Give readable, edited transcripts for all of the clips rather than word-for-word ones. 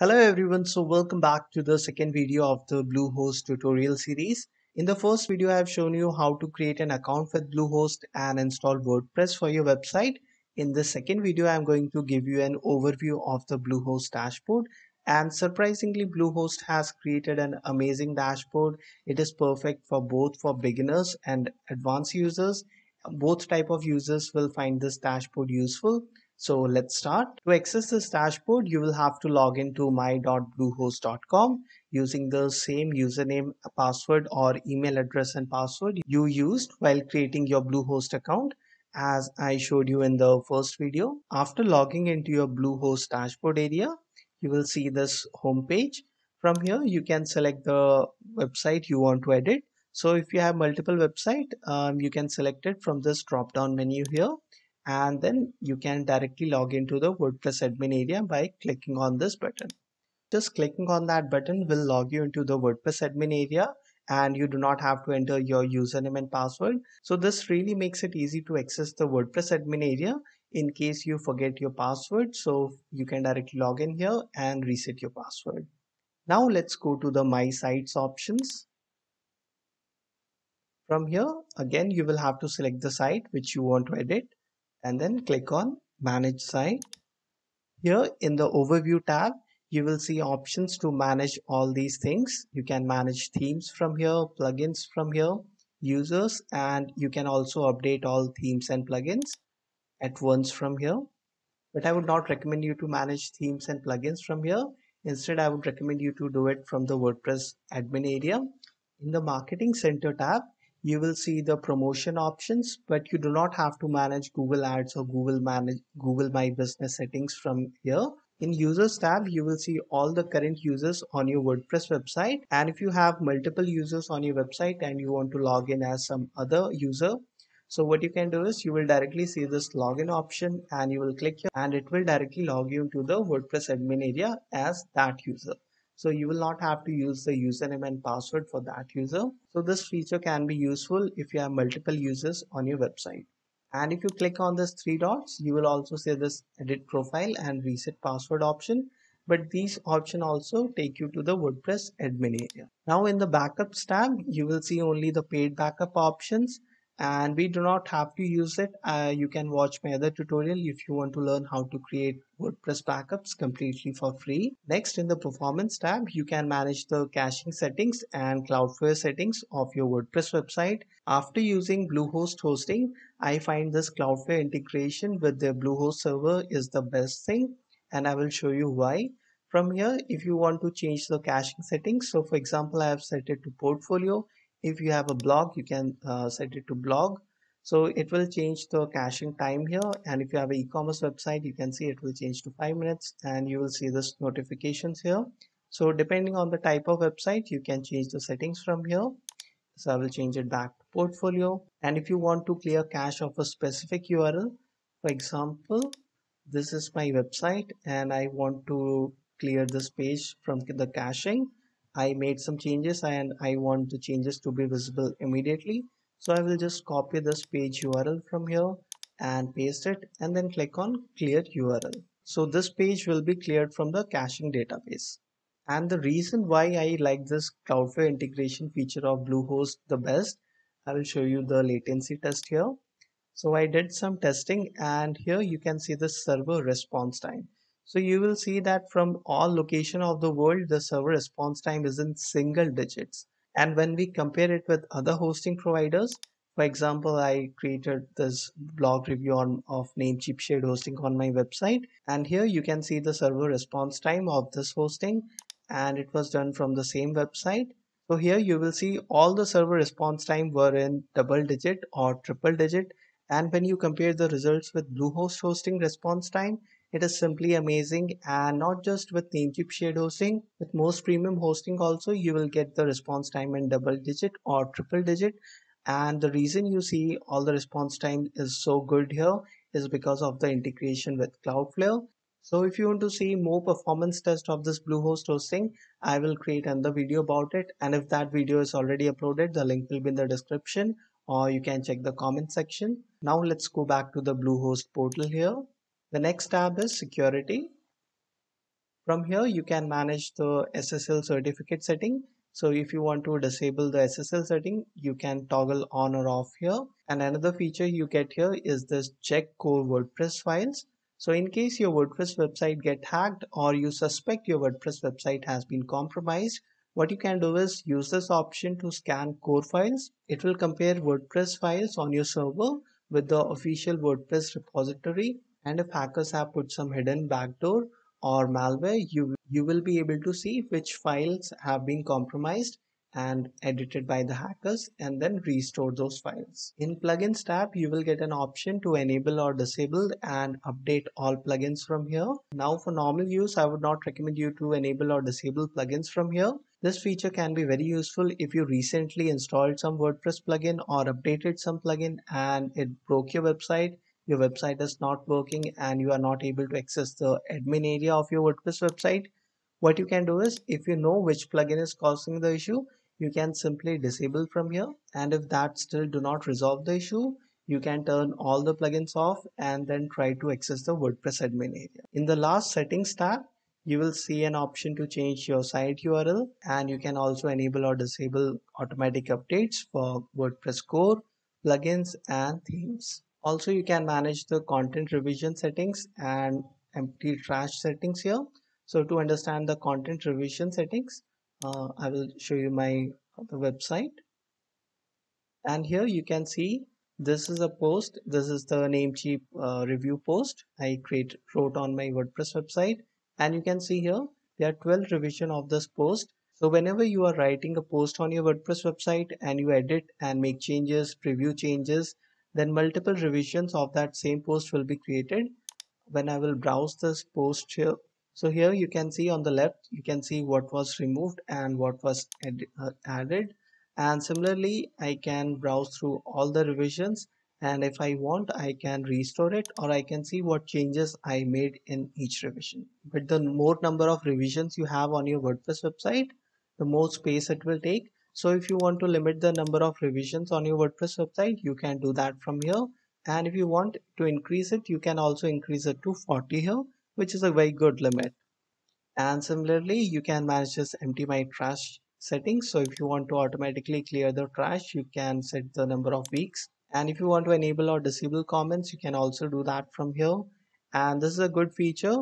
Hello everyone, so welcome back to the second video of the Bluehost tutorial series. In the first video I have shown you how to create an account with Bluehost and install WordPress for your website. In the second video I am going to give you an overview of the Bluehost dashboard, and surprisingly Bluehost has created an amazing dashboard. It is perfect for both for beginners and advanced users. Both type of users will find this dashboard useful. So let's start. To access this dashboard, you will have to log into my.bluehost.com using the same username, password or email address and password you used while creating your Bluehost account as I showed you in the first video. After logging into your Bluehost dashboard area, you will see this home page. From here, you can select the website you want to edit. So if you have multiple websites, you can select it from this drop down menu here. And then you can directly log into the WordPress admin area by clicking on this button. Just clicking on that button will log you into the WordPress admin area, and you do not have to enter your username and password. So this really makes it easy to access the WordPress admin area in case you forget your password. So you can directly log in here and reset your password. Now let's go to the My Sites options. From here, again, you will have to select the site which you want to edit. And then click on Manage Site. Here in the Overview tab, you will see options to manage all these things. You can manage themes from here, plugins from here, users, and you can also update all themes and plugins at once from here. But I would not recommend you to manage themes and plugins from here. Instead, I would recommend you to do it from the WordPress admin area. In the Marketing Center tab, you will see the promotion options, but you do not have to manage Google Ads or Google My Business settings from here. In Users tab, you will see all the current users on your WordPress website. And if you have multiple users on your website and you want to log in as some other user, so what you can do is you will directly see this login option and you will click here and it will directly log you into the WordPress admin area as that user. So you will not have to use the username and password for that user. So this feature can be useful if you have multiple users on your website. And if you click on this three dots, you will also see this edit profile and reset password option. But these options also take you to the WordPress admin area. Now in the Backups tab, you will see only the paid backup options. And we do not have to use it. You can watch my other tutorial if you want to learn how to create WordPress backups completely for free. Next, in the Performance tab, you can manage the caching settings and Cloudflare settings of your WordPress website. After using Bluehost hosting, I find this Cloudflare integration with their Bluehost server is the best thing, and I will show you why. From here, if you want to change the caching settings, so for example, I have set it to portfolio. If you have a blog, you can set it to blog. So it will change the caching time here. And if you have an e-commerce website, you can see it will change to 5 minutes and you will see this notifications here. So depending on the type of website, you can change the settings from here. So I will change it back to portfolio. And if you want to clear cache of a specific URL, for example, this is my website and I want to clear this page from the caching. I made some changes and I want the changes to be visible immediately. So I will just copy this page URL from here and paste it and then click on Clear URL. So this page will be cleared from the caching database. And the reason why I like this Cloudflare integration feature of Bluehost the best, I will show you the latency test here. So I did some testing and here you can see the server response time. So you will see that from all locations of the world, the server response time is in single digits. And when we compare it with other hosting providers, for example, I created this blog review of Namecheap shared hosting on my website. And here you can see the server response time of this hosting. And it was done from the same website. So here you will see all the server response time were in double digit or triple digit. And when you compare the results with Bluehost hosting response time, it is simply amazing, and not just with Namecheap shared hosting, with most premium hosting also you will get the response time in double digit or triple digit. And the reason you see all the response time is so good here is because of the integration with Cloudflare. So if you want to see more performance test of this Bluehost hosting, I will create another video about it, and if that video is already uploaded, the link will be in the description or you can check the comment section. Now let's go back to the Bluehost portal here. The next tab is Security. From here you can manage the SSL certificate setting. So if you want to disable the SSL setting, you can toggle on or off here. And another feature you get here is this check core WordPress files. So in case your WordPress website get hacked or you suspect your WordPress website has been compromised, what you can do is use this option to scan core files. It will compare WordPress files on your server with the official WordPress repository, and if hackers have put some hidden backdoor or malware, you will be able to see which files have been compromised and edited by the hackers, and then restore those files. In plugins tab, you will get an option to enable or disable and update all plugins from here. Now for normal use, I would not recommend you to enable or disable plugins from here. This feature can be very useful if you recently installed some WordPress plugin or updated some plugin and it broke your website is not working and you are not able to access the admin area of your WordPress website. What you can do is, if you know which plugin is causing the issue, you can simply disable from here, and if that still do not resolve the issue, you can turn all the plugins off and then try to access the WordPress admin area. In the last settings tab, you will see an option to change your site URL, and you can also enable or disable automatic updates for WordPress core, plugins and themes. Also, you can manage the content revision settings and empty trash settings here. So to understand the content revision settings, I will show you the website. And here you can see this is a post. This is the Namecheap review post I wrote on my WordPress website. And you can see here there are 12 revisions of this post. So whenever you are writing a post on your WordPress website and you edit and make changes, preview changes, then multiple revisions of that same post will be created. When I will browse this post here, so here you can see on the left, you can see what was removed and what was added. And similarly, I can browse through all the revisions, and if I want, I can restore it, or I can see what changes I made in each revision. But the more number of revisions you have on your WordPress website, the more space it will take. So if you want to limit the number of revisions on your WordPress website, you can do that from here. And if you want to increase it, you can also increase it to 40 here, which is a very good limit. And similarly, you can manage this empty my trash settings. So if you want to automatically clear the trash, you can set the number of weeks. And if you want to enable or disable comments, you can also do that from here. And this is a good feature,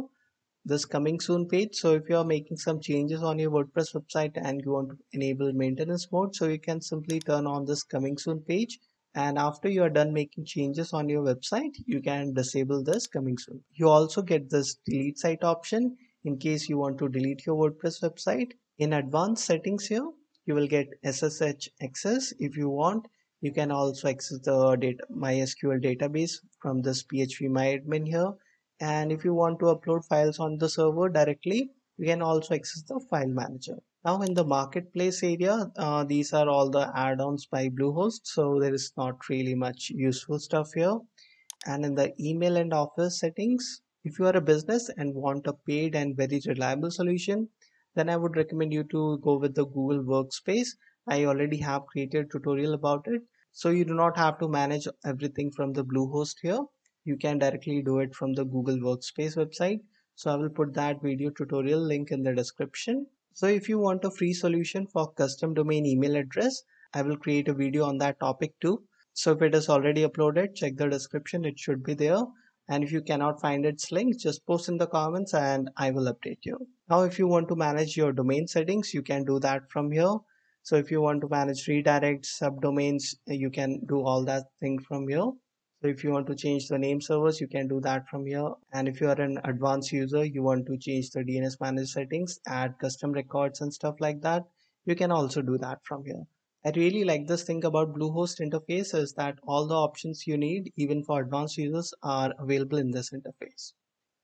this coming soon page. So if you are making some changes on your WordPress website and you want to enable maintenance mode, so you can simply turn on this coming soon page. And after you are done making changes on your website, you can disable this coming soon. You also get this delete site option in case you want to delete your WordPress website. In advanced settings here, you will get SSH access. If you want, you can also access the MySQL database from this phpMyAdmin here. And if you want to upload files on the server directly, you can also access the file manager. Now in the marketplace area, these are all the add-ons by Bluehost, so there is not really much useful stuff here. And in the email and office settings, if you are a business and want a paid and very reliable solution, then I would recommend you to go with the Google Workspace. I already have created a tutorial about it, so you do not have to manage everything from the Bluehost here. You can directly do it from the Google Workspace website. So I will put that video tutorial link in the description. So if you want a free solution for custom domain email address, I will create a video on that topic too. So if it is already uploaded, check the description, it should be there. And if you cannot find its link, just post in the comments and I will update you. Now if you want to manage your domain settings, you can do that from here. So if you want to manage redirects, subdomains, you can do all that thing from here. So if you want to change the name servers, you can do that from here. And if you are an advanced user, you want to change the DNS manager settings, add custom records and stuff like that, you can also do that from here. I really like this thing about Bluehost interface is that all the options you need, even for advanced users, are available in this interface.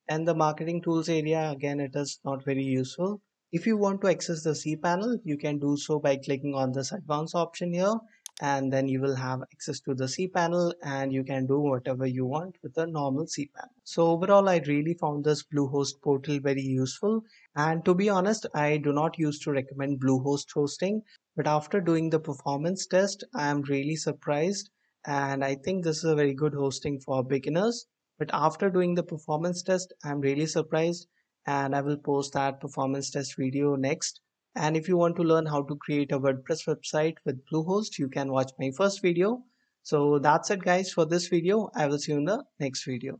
And the marketing tools area, again, it is not very useful. If you want to access the cPanel, you can do so by clicking on this advanced option here. And then you will have access to the cPanel, and you can do whatever you want with the normal cPanel. So overall, I really found this Bluehost portal very useful. And to be honest, I do not used to recommend Bluehost hosting, but after doing the performance test, I am really surprised. And I think this is a very good hosting for beginners. But after doing the performance test, I'm really surprised. and I will post that performance test video next. And if you want to learn how to create a WordPress website with Bluehost, you can watch my first video. So that's it guys for this video. I will see you in the next video.